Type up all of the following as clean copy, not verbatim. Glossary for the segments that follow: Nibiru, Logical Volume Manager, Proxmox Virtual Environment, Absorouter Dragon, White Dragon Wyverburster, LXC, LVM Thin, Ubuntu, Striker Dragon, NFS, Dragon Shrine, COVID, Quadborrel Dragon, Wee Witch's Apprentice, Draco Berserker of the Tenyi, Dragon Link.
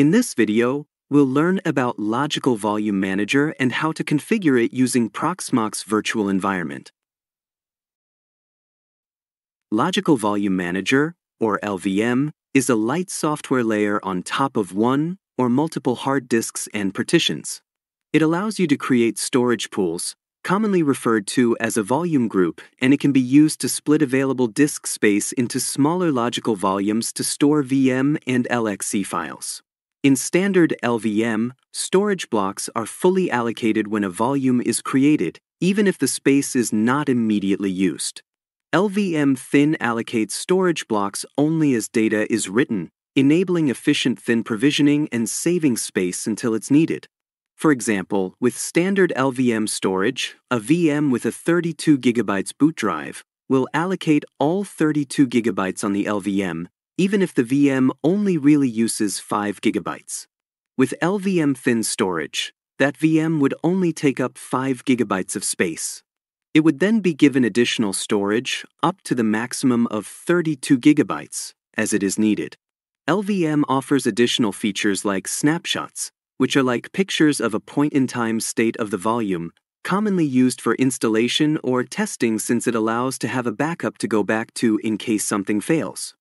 In this video, we'll learn about Logical Volume Manager and how to configure it using Proxmox Virtual Environment. Logical Volume Manager, or LVM, is a light software layer on top of one or multiple hard disks and partitions. It allows you to create storage pools, commonly referred to as a volume group, and it can be used to split available disk space into smaller logical volumes to store VM and LXC files. In standard LVM, storage blocks are fully allocated when a volume is created, even if the space is not immediately used. LVM Thin allocates storage blocks only as data is written, enabling efficient thin provisioning and saving space until it's needed. For example, with standard LVM storage, a VM with a 32 GB boot drive will allocate all 32 GB on the LVM, even if the VM only really uses 5 GB. With LVM Thin storage, that VM would only take up 5 GB of space. It would then be given additional storage up to the maximum of 32 GB as it is needed. LVM offers additional features like snapshots, which are like pictures of a point-in-time state of the volume, commonly used for installation or testing since it allows to have a backup to go back to in case something fails.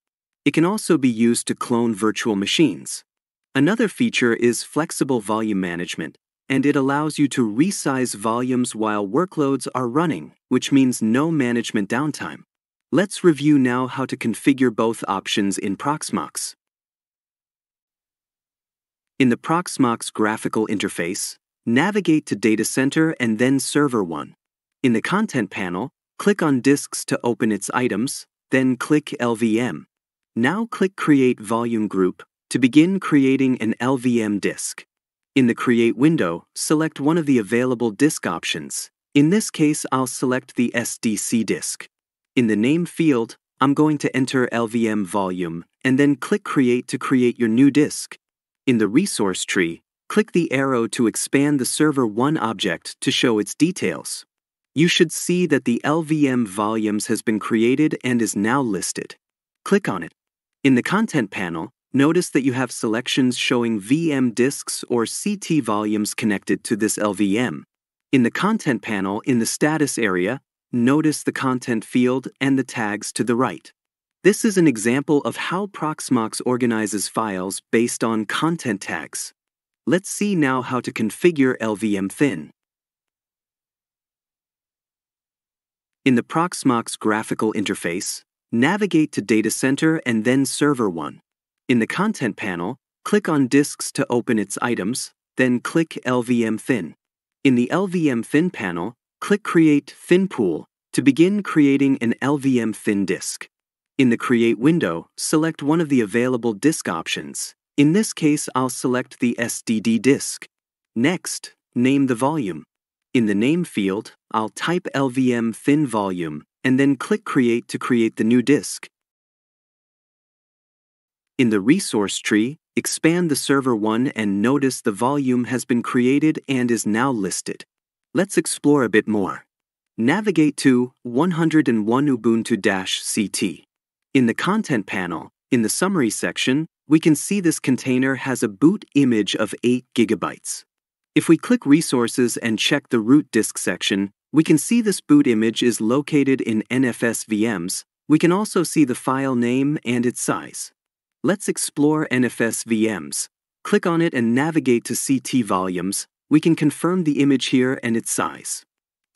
It can also be used to clone virtual machines. Another feature is flexible volume management, and it allows you to resize volumes while workloads are running, which means no management downtime. Let's review now how to configure both options in Proxmox. In the Proxmox graphical interface, navigate to Data Center and then Server 1. In the Content panel, click on Disks to open its items, then click LVM. Now click Create Volume Group to begin creating an LVM disk. In the Create window, select one of the available disk options. In this case, I'll select the SDC disk. In the Name field, I'm going to enter LVM Volume and then click Create to create your new disk. In the Resource tree, click the arrow to expand the Server 1 object to show its details. You should see that the LVM Volumes has been created and is now listed. Click on it. In the Content panel, notice that you have selections showing VM disks or CT volumes connected to this LVM. In the Content panel in the Status area, notice the Content field and the tags to the right. This is an example of how Proxmox organizes files based on content tags. Let's see now how to configure LVM Thin. In the Proxmox graphical interface, navigate to Data Center and then Server 1. In the Content panel, click on Disks to open its items, then click LVM Thin. In the LVM Thin panel, click Create Thin Pool to begin creating an LVM Thin disk. In the Create window, select one of the available disk options. In this case, I'll select the SDD disk. Next, name the volume. In the Name field, I'll type LVM Thin Volume and then click Create to create the new disk. In the Resource tree, expand the Server 1 and notice the volume has been created and is now listed. Let's explore a bit more. Navigate to 101 Ubuntu-CT. In the Content panel, in the Summary section, we can see this container has a boot image of 8 GB. If we click Resources and check the Root Disk section, we can see this boot image is located in NFS VMs. We can also see the file name and its size. Let's explore NFS VMs. Click on it and navigate to CT volumes. We can confirm the image here and its size.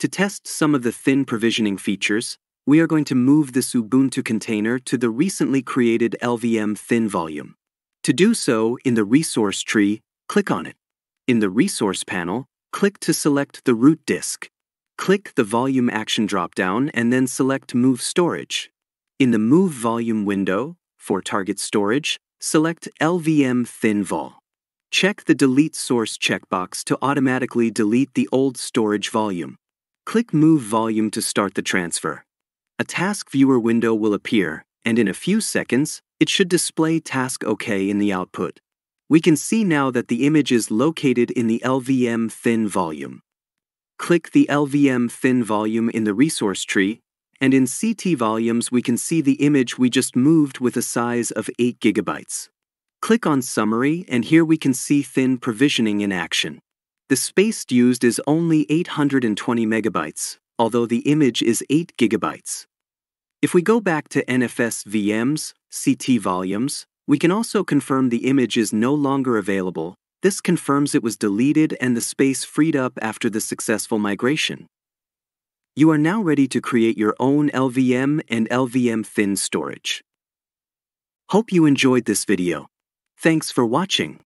To test some of the thin provisioning features, we are going to move this Ubuntu container to the recently created LVM Thin volume. To do so, in the Resource tree, click on it. In the Resource panel, click to select the root disk. Click the Volume Action dropdown and then select Move Storage. In the Move Volume window, for target storage, select LVM Thin Vol. Check the Delete Source checkbox to automatically delete the old storage volume. Click Move Volume to start the transfer. A Task Viewer window will appear, and in a few seconds, it should display Task OK in the output. We can see now that the image is located in the LVM Thin Volume. Click the LVM Thin Volume in the Resource tree, and in CT volumes we can see the image we just moved with a size of 8 GB. Click on Summary, and here we can see Thin provisioning in action. The space used is only 820 megabytes, although the image is 8 gigabytes. If we go back to NFS VMs, CT volumes, we can also confirm the image is no longer available. This confirms it was deleted and the space freed up after the successful migration. You are now ready to create your own LVM and LVM Thin storage. Hope you enjoyed this video. Thanks for watching.